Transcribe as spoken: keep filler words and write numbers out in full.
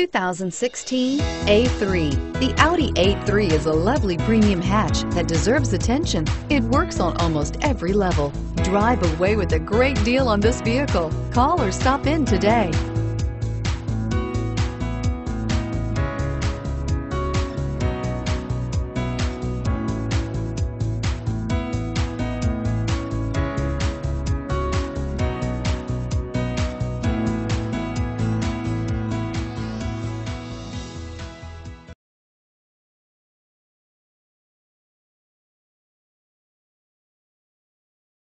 two thousand sixteen A three. The Audi A three is a lovely premium hatch that deserves attention. It works on almost every level. Drive away with a great deal on this vehicle. Call or stop in today.